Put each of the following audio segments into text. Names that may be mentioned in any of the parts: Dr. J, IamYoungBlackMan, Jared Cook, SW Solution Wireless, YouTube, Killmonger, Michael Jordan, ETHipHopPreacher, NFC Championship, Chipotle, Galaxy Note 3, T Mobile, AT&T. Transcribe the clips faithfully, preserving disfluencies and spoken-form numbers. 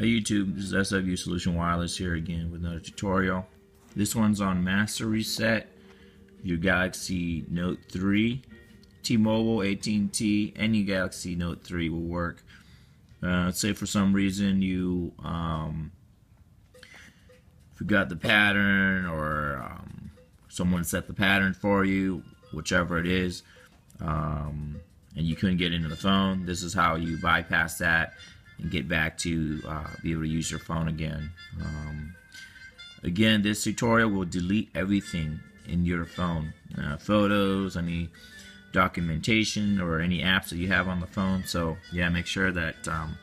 Hey YouTube, this is S W Solution Wireless here again with another tutorial. This one's on master reset your Galaxy Note three. T Mobile, A T and T, any Galaxy Note three will work. Uh, say for some reason you um, forgot the pattern, or um, someone set the pattern for you, whichever it is, um, and you couldn't get into the phone. This is how you bypass that and get back to uh, be able to use your phone again. Um, again, this tutorial will delete everything in your phone, uh, photos, any documentation, or any apps that you have on the phone. So yeah, make sure that um,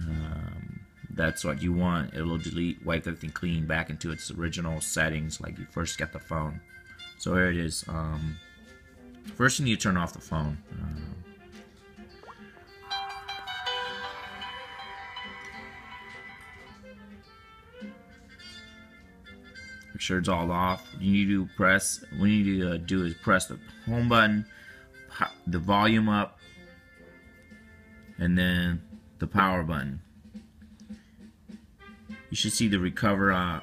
um, that's what you want. It'll delete, wipe everything clean back into its original settings like you first got the phone. So here it is. Um, first, you need to turn off the phone. Uh, Make sure it's all off. You need to press. What you need to uh, do is press the home button, pop the volume up, and then the power button. You should see the recover uh,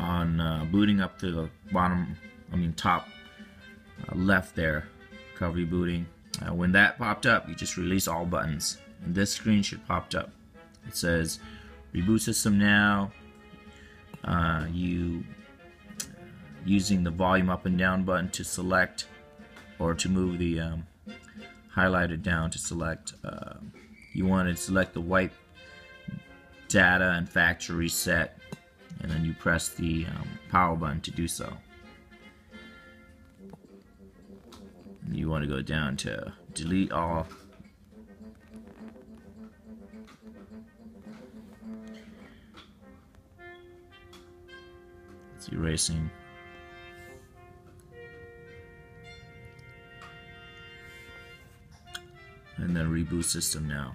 on uh, booting up to the bottom. I mean top uh, left there. Recovery booting. Uh, when that popped up, you just release all buttons. And this screen should pop up. It says reboot system now. Uh, you using the volume up and down button to select, or to move the um, highlighted down to select. Uh, you want to select the wipe data and factory reset, and then you press the um, power button to do so. You want to go down to delete all. Erasing. And then reboot system now.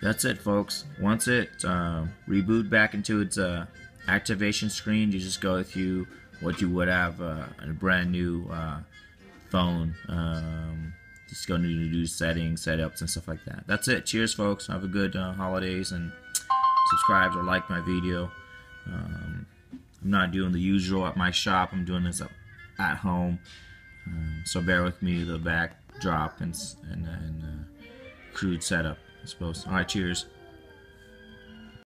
That's it, folks. Once it uh, reboot back into its uh, activation screen, you just go through what you would have uh, a brand new uh, phone. Um, Just go to do settings, setups, and stuff like that. That's it. Cheers, folks. Have a good uh, holidays, and subscribe or like my video. Um, I'm not doing the usual at my shop. I'm doing this up at home. Um, so bear with me, the backdrop and, and, and uh, crude setup, I suppose. All right, cheers.